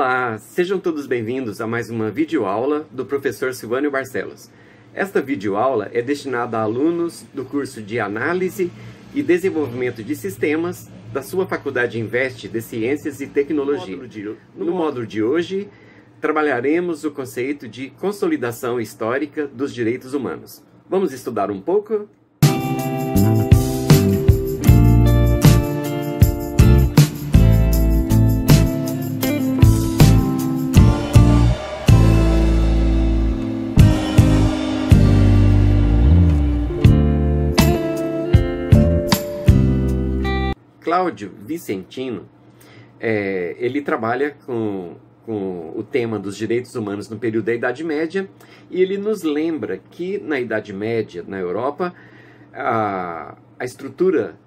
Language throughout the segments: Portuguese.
Olá, sejam todos bem-vindos a mais uma videoaula do professor Silvânio Barcelos. Esta videoaula é destinada a alunos do curso de Análise e Desenvolvimento de Sistemas da sua Faculdade Invest de Ciências e Tecnologia. No módulo de hoje, trabalharemos o conceito de consolidação histórica dos direitos humanos. Vamos estudar um pouco? Claudio Vicentino, ele trabalha com o tema dos direitos humanos no período da Idade Média, e ele nos lembra que na Idade Média, na Europa, a estrutura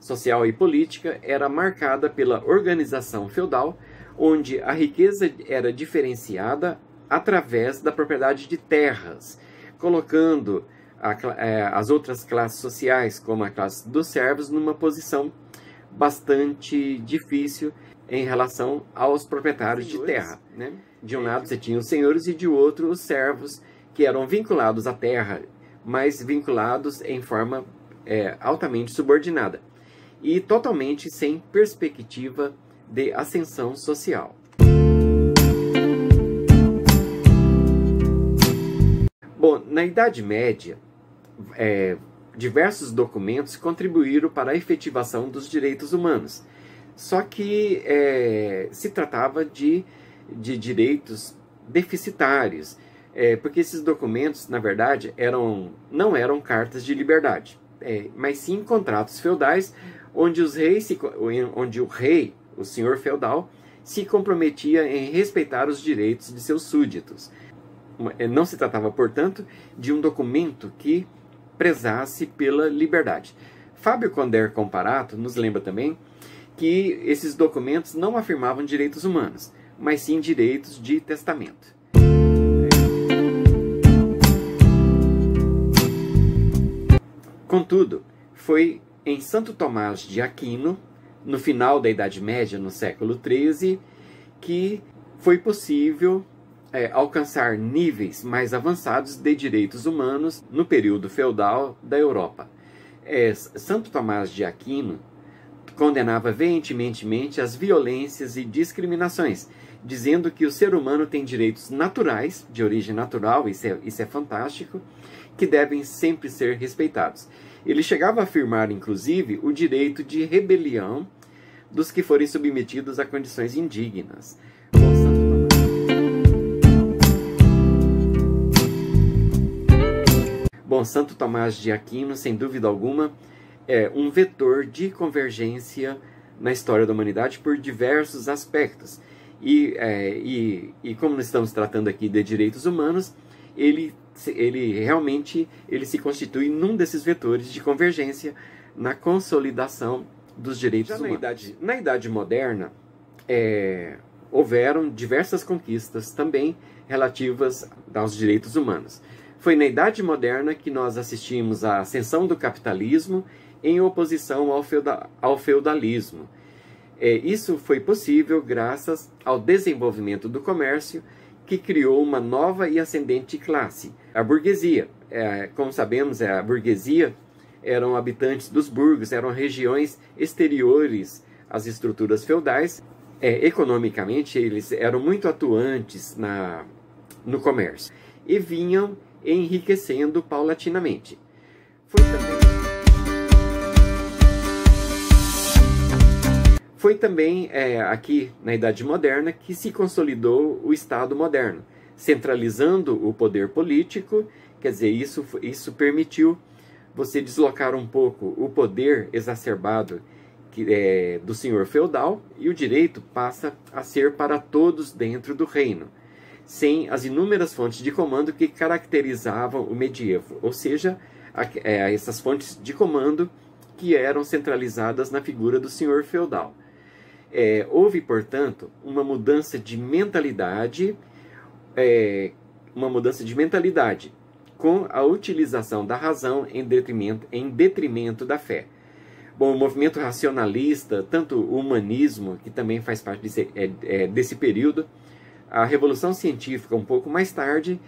social e política era marcada pela organização feudal, onde a riqueza era diferenciada através da propriedade de terras, colocando as outras classes sociais, como a classe dos servos, numa posição bastante difícil em relação aos proprietários de terra, né? De um lado você tinha os senhores e de outro os servos, que eram vinculados à terra, mas vinculados em forma altamente subordinada e totalmente sem perspectiva de ascensão social. Bom, na Idade Média, diversos documentos contribuíram para a efetivação dos direitos humanos. Só que se tratava de direitos deficitários, porque esses documentos, na verdade, não eram cartas de liberdade, mas sim contratos feudais, onde o senhor feudal, se comprometia em respeitar os direitos de seus súditos. Não se tratava, portanto, de um documento que prezasse pela liberdade. Fábio Konder Comparato nos lembra também que esses documentos não afirmavam direitos humanos, mas sim direitos de testamento. Contudo, foi em Santo Tomás de Aquino, no final da Idade Média, no século XIII, que foi possível alcançar níveis mais avançados de direitos humanos no período feudal da Europa. Santo Tomás de Aquino condenava veementemente as violências e discriminações, dizendo que o ser humano tem direitos naturais, de origem natural, isso é fantástico, que devem sempre ser respeitados. Ele chegava a afirmar, inclusive, o direito de rebelião dos que forem submetidos a condições indignas. Bom, Santo Tomás de Aquino, sem dúvida alguma, é um vetor de convergência na história da humanidade por diversos aspectos. E como nós estamos tratando aqui de direitos humanos, ele realmente se constitui num desses vetores de convergência na consolidação dos direitos humanos. Na Idade Moderna, houveram diversas conquistas também relativas aos direitos humanos. Foi na Idade Moderna que nós assistimos à ascensão do capitalismo em oposição ao feudalismo. Isso foi possível graças ao desenvolvimento do comércio, que criou uma nova e ascendente classe, a burguesia. Como sabemos, a burguesia eram habitantes dos burgos, eram regiões exteriores às estruturas feudais. Economicamente, eles eram muito atuantes no comércio e vinham enriquecendo paulatinamente. Foi também aqui na Idade Moderna que se consolidou o Estado moderno, centralizando o poder político, quer dizer, isso permitiu você deslocar um pouco o poder exacerbado do senhor feudal, e o direito passa a ser para todos dentro do reino, sem as inúmeras fontes de comando que caracterizavam o medievo, ou seja, essas fontes de comando que eram centralizadas na figura do senhor feudal. Houve, portanto, uma mudança de mentalidade, com a utilização da razão em detrimento da fé. Bom, o movimento racionalista, tanto o humanismo, que também faz parte desse período, a Revolução Científica um pouco mais tarde,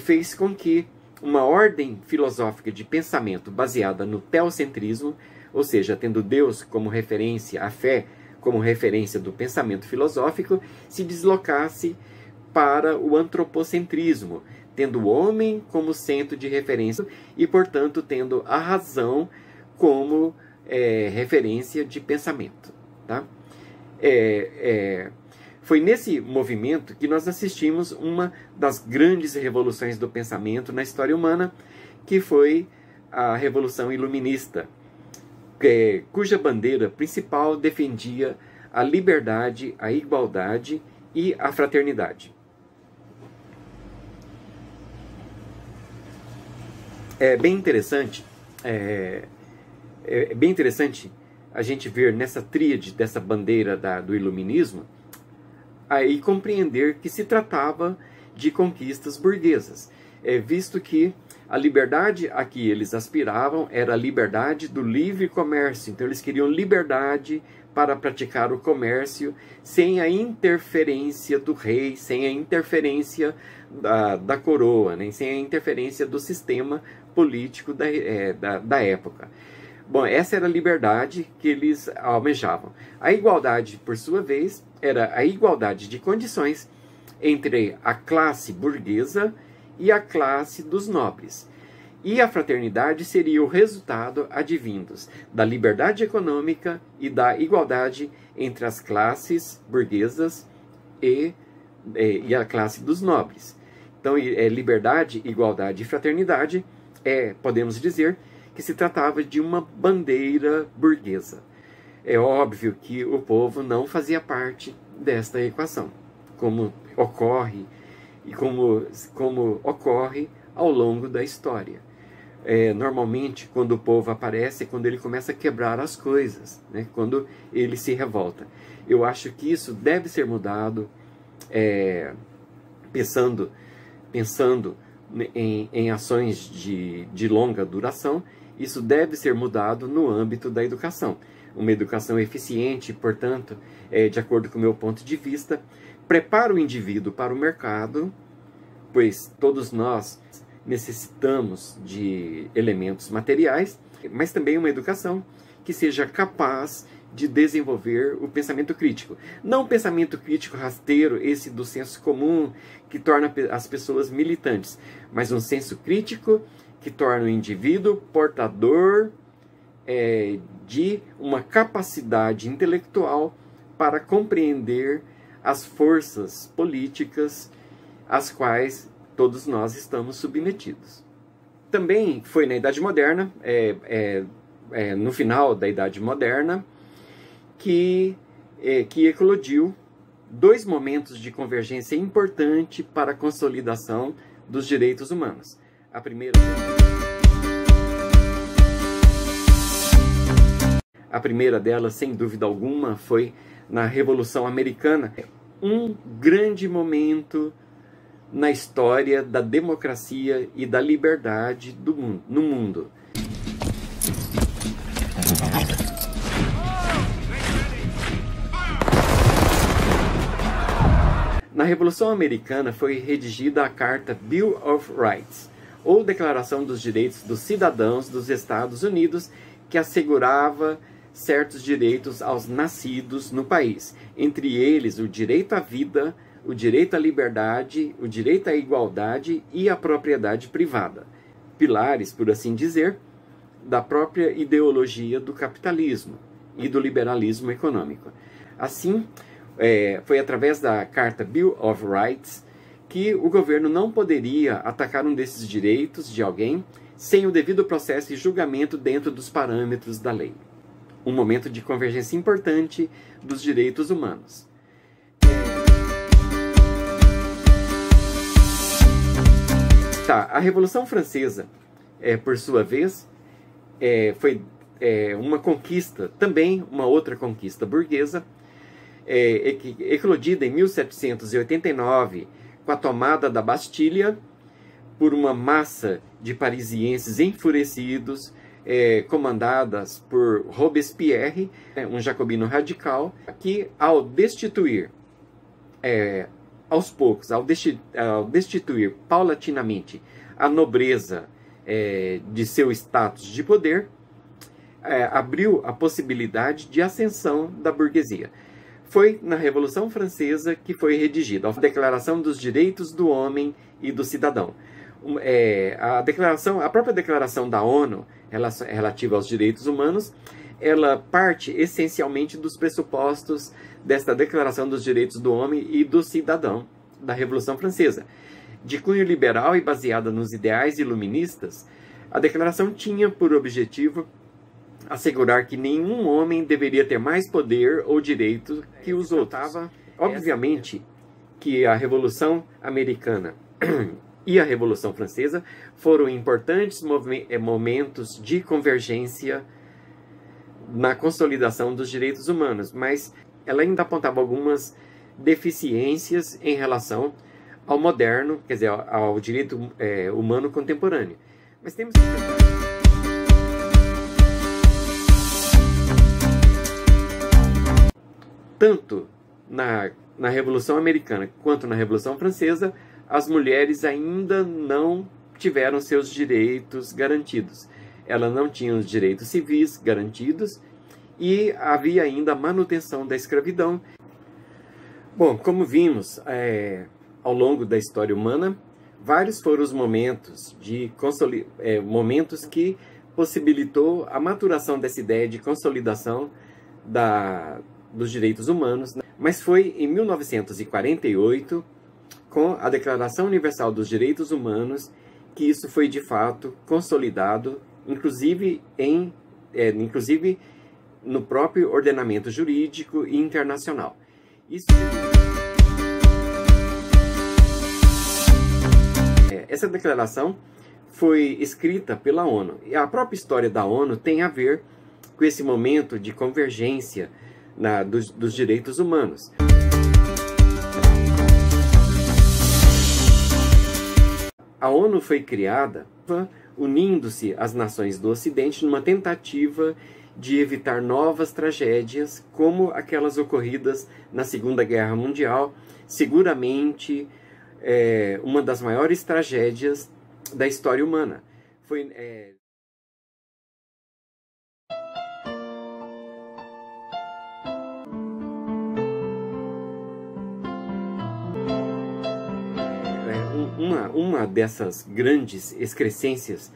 fez com que uma ordem filosófica de pensamento baseada no teocentrismo, ou seja, tendo Deus como referência, a fé como referência do pensamento filosófico, se deslocasse para o antropocentrismo, tendo o homem como centro de referência e, portanto, tendo a razão como referência de pensamento. Tá? Foi nesse movimento que nós assistimos uma das grandes revoluções do pensamento na história humana, que foi a Revolução Iluminista, cuja bandeira principal defendia a liberdade, a igualdade e a fraternidade. É bem interessante a gente ver nessa tríade dessa bandeira do iluminismo e compreender que se tratava de conquistas burguesas, visto que a liberdade a que eles aspiravam era a liberdade do livre comércio. Então eles queriam liberdade para praticar o comércio sem a interferência do rei, sem a interferência da coroa, né? Sem a interferência do sistema político da época. Bom, essa era a liberdade que eles almejavam. A igualdade, por sua vez, era a igualdade de condições entre a classe burguesa e a classe dos nobres. E a fraternidade seria o resultado advindos da liberdade econômica e da igualdade entre as classes burguesas e a classe dos nobres. Então, liberdade, igualdade e fraternidade, podemos dizer, que se tratava de uma bandeira burguesa. É óbvio que o povo não fazia parte desta equação, como ocorre e como ocorre ao longo da história. Normalmente, quando o povo aparece, é quando ele começa a quebrar as coisas, né? Quando ele se revolta. Eu acho que isso deve ser mudado, pensando em ações de longa duração. Isso deve ser mudado no âmbito da educação. Uma educação eficiente, portanto, de acordo com o meu ponto de vista, prepara o indivíduo para o mercado, pois todos nós necessitamos de elementos materiais, mas também uma educação que seja capaz de desenvolver o pensamento crítico. Não o pensamento crítico rasteiro, esse do senso comum, que torna as pessoas militantes, mas um senso crítico que torna o indivíduo portador de uma capacidade intelectual para compreender as forças políticas às quais todos nós estamos submetidos. Também foi na Idade Moderna, no final da Idade Moderna, que eclodiu dois momentos de convergência importante para a consolidação dos direitos humanos. A primeira delas, sem dúvida alguma, foi na Revolução Americana. Um grande momento na história da democracia e da liberdade no mundo. Na Revolução Americana foi redigida a Carta Bill of Rights, ou Declaração dos Direitos dos Cidadãos dos Estados Unidos, que assegurava certos direitos aos nascidos no país, entre eles o direito à vida, o direito à liberdade, o direito à igualdade e à propriedade privada, pilares, por assim dizer, da própria ideologia do capitalismo e do liberalismo econômico. Assim, foi através da Carta Bill of Rights que o governo não poderia atacar um desses direitos de alguém sem o devido processo e julgamento dentro dos parâmetros da lei. Um momento de convergência importante dos direitos humanos. Tá, a Revolução Francesa, por sua vez, foi uma conquista, também uma outra conquista burguesa, eclodida em 1789 com a tomada da Bastilha por uma massa de parisienses enfurecidos, comandadas por Robespierre, um jacobino radical, que, ao destituir aos poucos, ao destituir paulatinamente a nobreza de seu status de poder, abriu a possibilidade de ascensão da burguesia. Foi na Revolução Francesa que foi redigida a Declaração dos Direitos do Homem e do Cidadão. A própria Declaração da ONU, relativa aos direitos humanos, ela parte essencialmente dos pressupostos desta Declaração dos Direitos do Homem e do Cidadão da Revolução Francesa. De cunho liberal e baseada nos ideais iluministas, a declaração tinha por objetivo assegurar que nenhum homem deveria ter mais poder ou direito que os outros. Obviamente que a Revolução Americana e a Revolução Francesa foram importantes momentos de convergência na consolidação dos direitos humanos, mas ela ainda apontava algumas deficiências em relação ao moderno, quer dizer, ao direito humano contemporâneo. Mas temos que... Tanto na Revolução Americana quanto na Revolução Francesa, as mulheres ainda não tiveram seus direitos garantidos. Elas não tinham os direitos civis garantidos e havia ainda a manutenção da escravidão. Bom, como vimos ao longo da história humana, vários foram os momentos, momentos que possibilitou a maturação dessa ideia de consolidação dos direitos humanos, mas foi em 1948, com a Declaração Universal dos Direitos Humanos, que isso foi de fato consolidado, inclusive no próprio ordenamento jurídico e internacional. Isso... Essa declaração foi escrita pela ONU, e a própria história da ONU tem a ver com esse momento de convergência dos direitos humanos. A ONU foi criada unindo-se às nações do Ocidente numa tentativa de evitar novas tragédias como aquelas ocorridas na Segunda Guerra Mundial, seguramente uma das maiores tragédias da história humana. Foi... Uma dessas grandes excrescências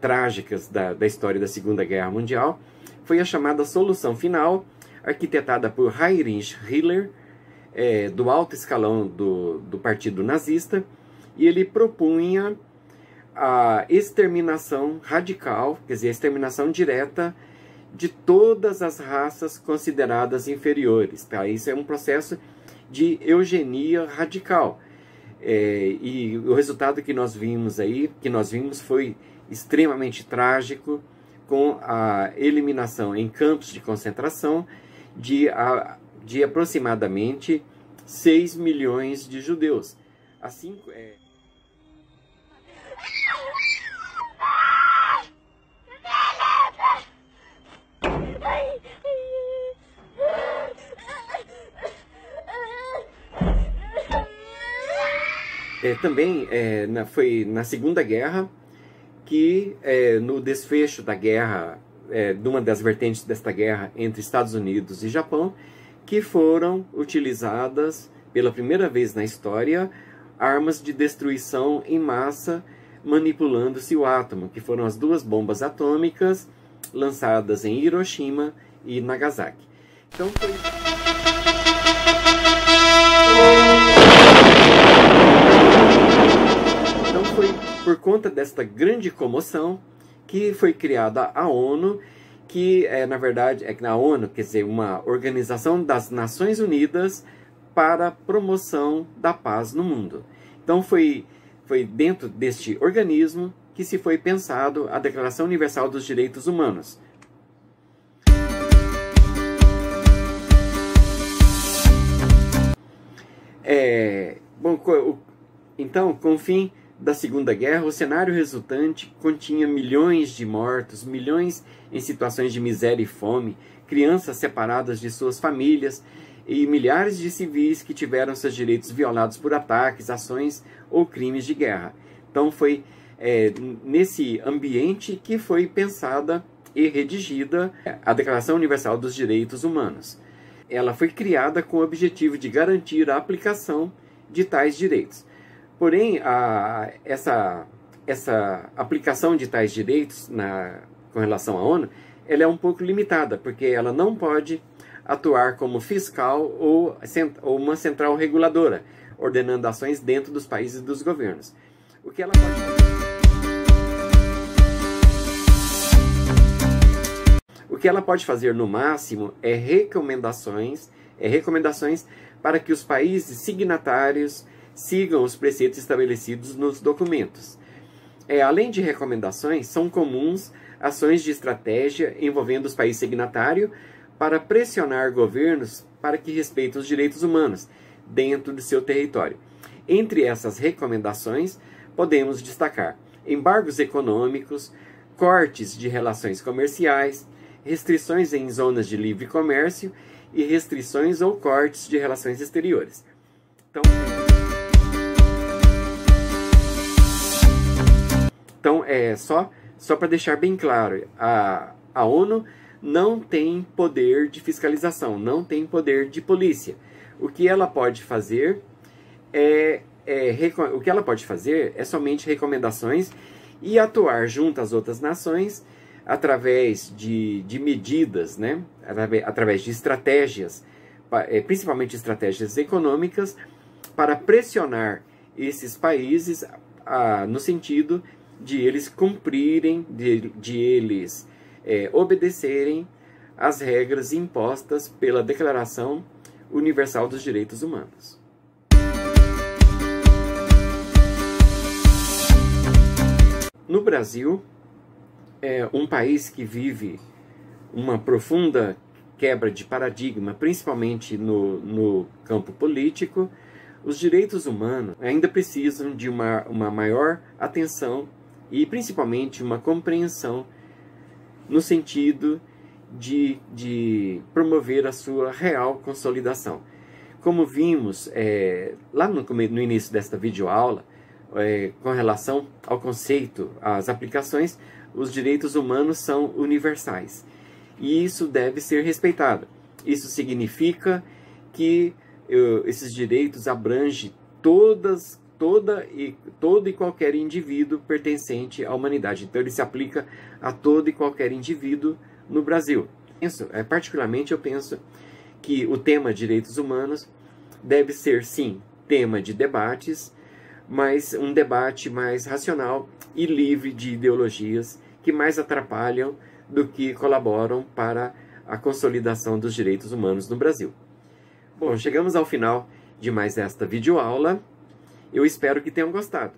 trágicas da história da Segunda Guerra Mundial foi a chamada Solução Final, arquitetada por Heinrich Himmler, do alto escalão do Partido Nazista, e ele propunha a exterminação radical, quer dizer, a exterminação direta de todas as raças consideradas inferiores. Tá? Isso é um processo de eugenia radical. E o resultado que nós vimos foi extremamente trágico, com a eliminação em campos de concentração de aproximadamente 6 milhões de judeus. Assim, também foi na Segunda Guerra que, no desfecho da guerra, de uma das vertentes desta guerra entre Estados Unidos e Japão, que foram utilizadas pela primeira vez na história armas de destruição em massa, manipulando-se o átomo, que foram as duas bombas atômicas lançadas em Hiroshima e Nagasaki. Então foi... Por conta desta grande comoção que foi criada a ONU, que na verdade a ONU, quer dizer, uma organização das Nações Unidas para a promoção da paz no mundo. Então foi dentro deste organismo que se foi pensado a Declaração Universal dos Direitos Humanos. Então, com o fim da Segunda Guerra, o cenário resultante continha milhões de mortos, milhões em situações de miséria e fome, crianças separadas de suas famílias, e milhares de civis que tiveram seus direitos violados por ataques, ações ou crimes de guerra. Então foi nesse ambiente que foi pensada e redigida a Declaração Universal dos Direitos Humanos. Ela foi criada com o objetivo de garantir a aplicação de tais direitos. Porém, essa aplicação de tais direitos com relação à ONU, ela é um pouco limitada, porque ela não pode atuar como fiscal ou uma central reguladora, ordenando ações dentro dos países e dos governos. O que ela pode... fazer no máximo é recomendações para que os países signatários sigam os preceitos estabelecidos nos documentos. Além de recomendações, são comuns ações de estratégia envolvendo os países signatários para pressionar governos para que respeitem os direitos humanos dentro do seu território. Entre essas recomendações, podemos destacar embargos econômicos, cortes de relações comerciais, restrições em zonas de livre comércio e restrições ou cortes de relações exteriores. Então só para deixar bem claro, a ONU não tem poder de fiscalização, não tem poder de polícia. O que ela pode fazer é somente recomendações e atuar junto às outras nações através de medidas, né? Através de estratégias, principalmente estratégias econômicas, para pressionar esses países no sentido de eles cumprirem, de eles obedecerem às regras impostas pela Declaração Universal dos Direitos Humanos. No Brasil, um país que vive uma profunda quebra de paradigma, principalmente no campo político, os direitos humanos ainda precisam de uma maior atenção e principalmente uma compreensão no sentido de promover a sua real consolidação. Como vimos lá no início desta videoaula, com relação ao conceito, às aplicações, os direitos humanos são universais. E isso deve ser respeitado. Isso significa que esses direitos abrangem todo e qualquer indivíduo pertencente à humanidade. Então ele se aplica a todo e qualquer indivíduo no Brasil. Particularmente eu penso que o tema direitos humanos deve ser, sim, tema de debates, mas um debate mais racional e livre de ideologias que mais atrapalham do que colaboram para a consolidação dos direitos humanos no Brasil. Bom, chegamos ao final de mais esta videoaula. Eu espero que tenham gostado.